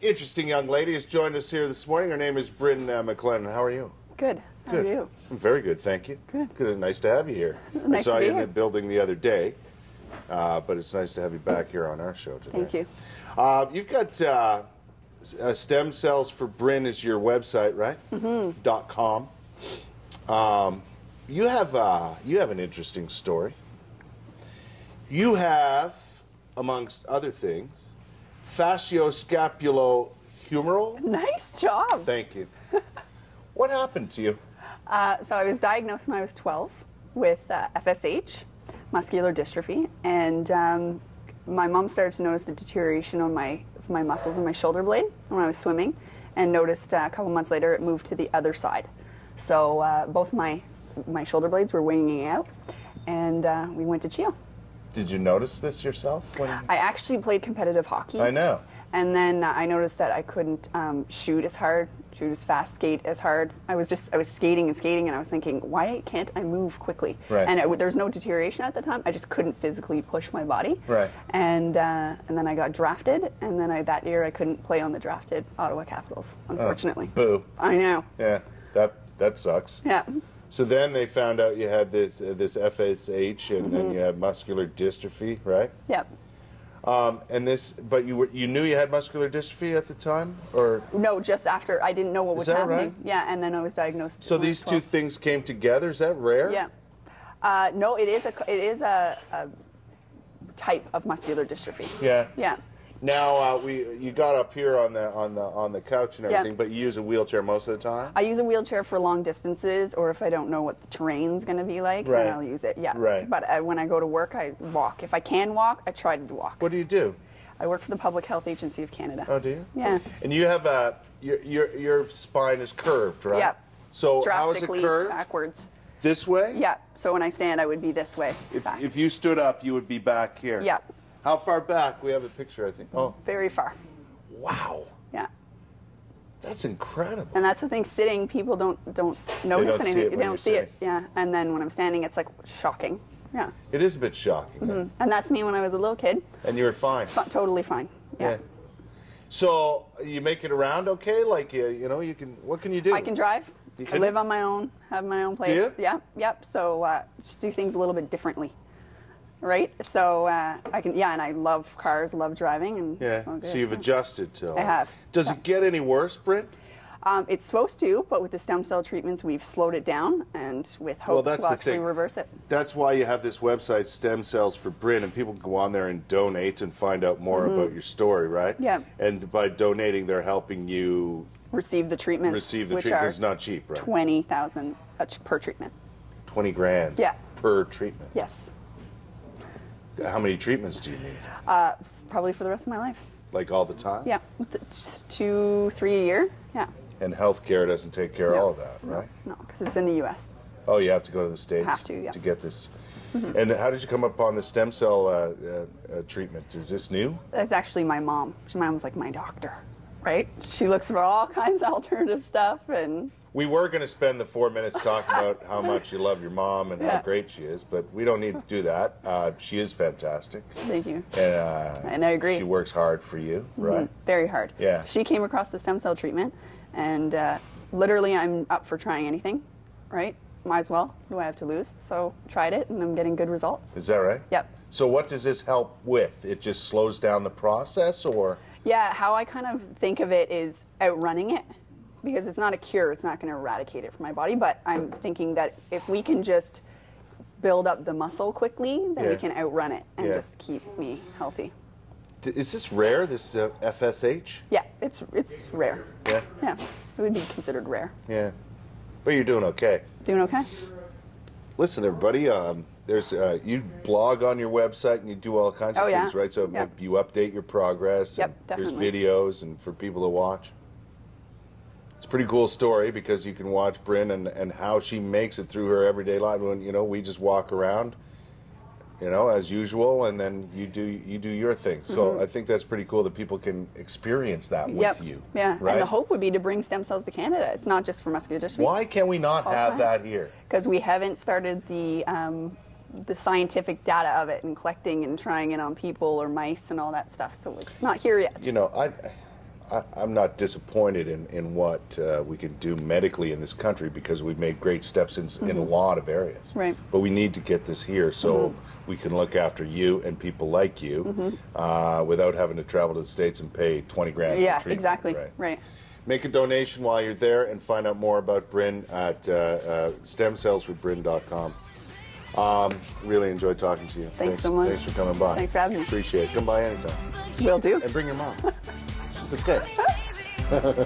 interesting young lady has joined us here this morning. Her name is Brynn McLennan. How are you? Good. How are you? I'm very good, thank you. Good. Good. Nice to have you here. Nice I saw you in the building the other day, but it's nice to have you back here on our show today. Thank you. You've got Stem Cells for Brynn is your website, right? Mm-hmm. .com. You have an interesting story. You have, amongst other things, facioscapulohumeral. Nice job. Thank you. What happened to you? So I was diagnosed when I was 12 with FSH, muscular dystrophy, and my mom started to notice the deterioration on my muscles and my shoulder blade when I was swimming, and noticed a couple months later it moved to the other side. So both my shoulder blades were winging out, and we went to CHEO. Did you notice this yourself? I actually played competitive hockey. I know. And then I noticed that I couldn't shoot as hard, shoot as fast, skate as hard. I was skating, and I was thinking, why can't I move quickly? Right. And there was no deterioration at the time. I just couldn't physically push my body. Right. And then I got drafted, and then that year I couldn't play on the drafted Ottawa Capitals, unfortunately. Boo. I know. Yeah, that sucks. Yeah. So then they found out you had this FSH, and then you had muscular dystrophy, right? Yep. But you knew you had muscular dystrophy at the time, or no? Just after, I didn't know what was happening. Right? Yeah, and then I was diagnosed. So these two things came together. Is that rare? Yeah. No, it is a type of muscular dystrophy. Yeah. Yeah. Now you got up here on the couch and everything, but you use a wheelchair most of the time? I use a wheelchair for long distances, or if I don't know what the terrain's going to be like, then I'll use it. Yeah. Right. But when I go to work, I walk. If I can walk, I try to walk. What do you do? I work for the Public Health Agency of Canada. Oh, do you? Yeah. And you have your spine is curved, right? Yeah. So how is it curved? Backwards. This way? Yeah. So when I stand, I would be this way. If you stood up, you would be back here. Yeah. How far back? We have a picture, I think. Oh. Very far. Wow. Yeah. That's incredible. And that's the thing, sitting, people don't notice anything. They don't see it. Yeah. And then when I'm standing, it's like shocking. Yeah. It is a bit shocking. Mm-hmm. And that's me when I was a little kid. And you were fine. Totally fine. Yeah. So you make it around okay? Like, you can, what can you do? I can drive. I live on my own, have my own place. Do you? Yeah. Yep. So just do things a little bit differently. Right, so I can, and I love cars, love driving, and so you've adjusted to. I have. Does it get any worse, Brynn? It's supposed to, but with the stem cell treatments, we've slowed it down, and with hopes we'll actually reverse it. That's why you have this website, Stem Cells for Brynn, and people can go on there and donate and find out more about your story, right? Yeah. And by donating, they're helping you receive the treatments. Receive the treatments. It's not cheap, right? $20,000 per treatment. $20,000. Yeah. Per treatment. Yes. How many treatments do you need? Probably for the rest of my life. Like all the time? Yeah, 2, 3 a year, yeah. And healthcare doesn't take care of all of that, right? No, because it's in the U.S. Oh, you have to go to the States to get this. And how did you come upon the stem cell treatment? Is this new? That's actually my mom. My mom's like my doctor, right? She looks for all kinds of alternative stuff. And we were going to spend the 4 minutes talking about how much you love your mom and how great she is, but we don't need to do that. She is fantastic. Thank you. And I agree. She works hard for you, right? Very hard. Yeah. So she came across the stem cell treatment, and literally I'm up for trying anything, right? Might as well. What do I have to lose? So tried it, and I'm getting good results. Is that right? Yep. So what does this help with? It just slows down the process, or? Yeah, how I kind of think of it is outrunning it. Because it's not a cure, it's not going to eradicate it from my body, but I'm thinking that if we can just build up the muscle quickly, then we can outrun it and just keep me healthy. Is this rare, this FSH? Yeah, it's rare. Yeah? Yeah, it would be considered rare. Yeah, but you're doing okay. Doing okay. Listen, everybody, you blog on your website and you do all kinds of things, right? So you update your progress, and definitely. There's videos and for people to watch. It's a pretty cool story because you can watch Brynn and how she makes it through her everyday life. When we just walk around, as usual, and then you do your thing. So I think that's pretty cool that people can experience that with you. Yeah, right? And the hope would be to bring stem cells to Canada. It's not just for muscular dystrophy. Why can we not have that here? Because we haven't started the scientific data of it and collecting and trying it on people or mice and all that stuff. So it's not here yet. I'm not disappointed in what we can do medically in this country, because we've made great steps in, in a lot of areas. Right. But we need to get this here so we can look after you and people like you without having to travel to the States and pay $20,000. Yeah, exactly. Right. Right. Make a donation while you're there and find out more about Brynn at stemcellswithbryn.com. Really enjoyed talking to you. Thanks so much. Thanks for coming by. Thanks for having me. Appreciate it. Come by anytime. Will do. And bring your mom. She's okay.